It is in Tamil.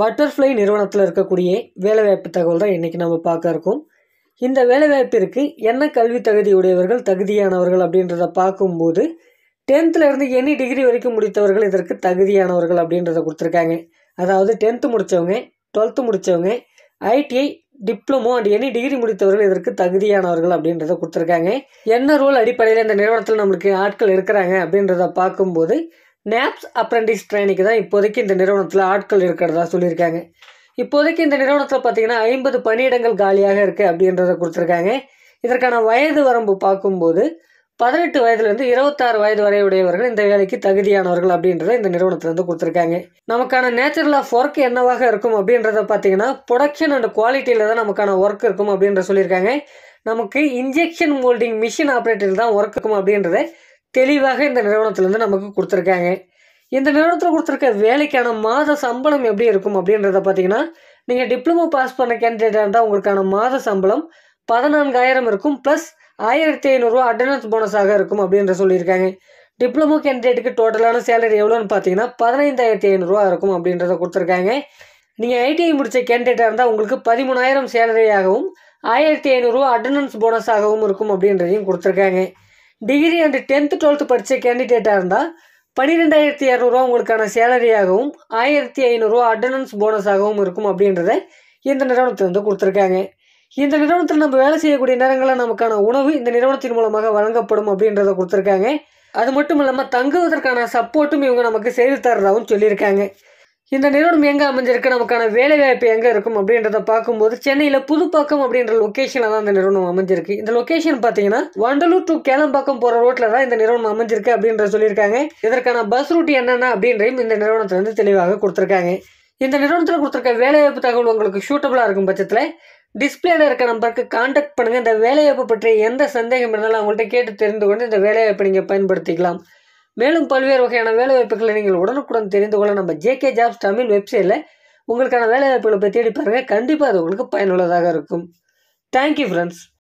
Butterfly நிறுவனத்தில் இருக்கக்கூடிய வேலைவாய்ப்பு தகவல் தான் இன்றைக்கி நம்ம பார்க்க இருக்கோம். இந்த வேலைவாய்ப்பிற்கு என்ன கல்வி தகுதியுடையவர்கள் தகுதியானவர்கள் அப்படின்றத பார்க்கும்போது 10th-லேருந்து எனி டிகிரி வரைக்கும் முடித்தவர்கள் இதற்கு தகுதியானவர்கள் அப்படின்றத கொடுத்துருக்காங்க. அதாவது 10th முடித்தவங்க, 12th முடித்தவங்க, ITI, diploma and any degree முடித்தவர்கள் இதற்கு தகுதியானவர்கள் அப்படின்றத கொடுத்துருக்காங்க. என்ன ரோல் அடிப்படையில் இந்த நிறுவனத்தில் நம்மளுக்கு ஆட்கள் இருக்கிறாங்க அப்படின்றத பார்க்கும்போது நேப்ஸ் அப்ரெண்டிஸ் ட்ரைனிங்க்கு தான் இப்போதைக்கு இந்த நிறுவனத்தில் ஆட்கள் இருக்கிறதா சொல்லியிருக்காங்க. இப்போதைக்கு இந்த நிறுவனத்தில் பார்த்திங்கன்னா 50 பணியிடங்கள் காலியாக இருக்குது அப்படின்றத கொடுத்துருக்காங்க. இதற்கான வயது வரம்பு பார்க்கும்போது 18 வயதுலேருந்து 26 வயது வரை உடையவர்கள் இந்த வேலைக்கு தகுதியானவர்கள் அப்படின்றத இந்த நிறுவனத்திலேருந்து கொடுத்துருக்காங்க. நமக்கான நேச்சுரல் ஆஃப் ஒர்க் என்னவாக இருக்கும் அப்படின்றத பார்த்திங்கன்னா ப்ரொடக்ஷன் அண்ட் குவாலிட்டியில் தான் நமக்கான ஒர்க் இருக்கும் அப்படின்ற சொல்லியிருக்காங்க. நமக்கு இன்ஜெக்ஷன் மோல்டிங் மிஷின் ஆப்ரேட்டரில் தான் ஒர்க் இருக்கும் அப்படின்றத தெளிவாக இந்த நிறுவனத்திலேருந்து நமக்கு கொடுத்துருக்காங்க. இந்த நிறுவனத்தில் கொடுத்துருக்க வேலைக்கான மாத சம்பளம் எப்படி இருக்கும் அப்படின்றத பார்த்திங்கன்னா நீங்கள் டிப்ளமோ பாஸ் பண்ண கேண்டிடேட்டாக இருந்தால் உங்களுக்கான மாத சம்பளம் 14,000 இருக்கும், ப்ளஸ் 1,500 அட்டண்டன்ஸ் போனஸாக இருக்கும் அப்படின்ற சொல்லியிருக்காங்க. டிப்ளமோ கேண்டிடேட்டுக்கு டோட்டலான சேலரி எவ்வளோன்னு பார்த்தீங்கன்னா 15,500 இருக்கும் அப்படின்றத கொடுத்துருக்காங்க. நீங்கள் ஐடிஐ முடித்த கேண்டிடேட்டாக இருந்தால் உங்களுக்கு 13,000 சேலரியாகவும் 1,500 அட்டண்டன்ஸ் போனஸாகவும் இருக்கும் அப்படின்றதையும் கொடுத்துருக்காங்க. டிகிரி அண்டு 10th-12th படித்த கேண்டிடேட்டாக இருந்தால் 12,200 உங்களுக்கான சேலரியாகவும் 1,500 அட்டண்டன்ஸ் போனஸாகவும் இருக்கும் அப்படின்றத இந்த நிறுவனத்தில் வந்து கொடுத்துருக்காங்க. இந்த நிறுவனத்தில் நம்ம வேலை செய்யக்கூடிய நேரங்களில் நமக்கான உணவு இந்த நிறுவனத்தின் மூலமாக வழங்கப்படும் அப்படின்றத கொடுத்துருக்காங்க. அது மட்டும் இல்லாமல் தங்குவதற்கான சப்போர்ட்டும் இவங்க நமக்கு செய்து தரதாகவும் சொல்லியிருக்காங்க. இந்த நிறுவனம் எங்கே அமைஞ்சிருக்கு, நமக்கான வேலைவாய்ப்பு எங்கே இருக்கும் அப்படின்றத பார்க்கும்போது சென்னையில் புதுப்பாக்கம் அப்படின்ற லொக்கேஷனில் தான் இந்த நிறுவனம் அமைஞ்சிருக்கு. இந்த லொக்கேஷன் பார்த்தீங்கன்னா வண்டலூர் டு கேளம்பாக்கம் போகிற ரோட்டில் தான் இந்த நிறுவனம் அமைஞ்சிருக்கு அப்படின்ற சொல்லியிருக்காங்க. இதற்கான பஸ் ரூட் என்னென்ன அப்படின்றையும் இந்த நிறுவனத்திலேருந்து தெளிவாக கொடுத்துருக்காங்க. இந்த நிறுவனத்தில் கொடுத்துருக்க வேலைவாய்ப்பு தகவல் உங்களுக்கு சூட்டபுளாக இருக்கும் பட்சத்தில் டிஸ்பிளேல இருக்க நம்பருக்கு காண்டாக்ட் பண்ணுங்கள். இந்த வேலைவாய்ப்பு பற்றிய எந்த சந்தேகம் இருந்தாலும் அவங்கள்ட்ட கேட்டு தெரிந்து கொண்டு இந்த வேலைவாய்ப்பை நீங்கள் பயன்படுத்திக்கலாம். மேலும் பல்வேறு வகையான வேலைவாய்ப்புகளை நீங்கள் உடனுக்குடன் தெரிந்து கொள்ள நம்ம JK ஜாப்ஸ் தமிழ் வெப்சைட்டில் உங்களுக்கான வேலைவாய்ப்புகளை போய் தேடி பாருங்கள். கண்டிப்பாக அது உங்களுக்கு பயனுள்ளதாக இருக்கும். Thank you friends.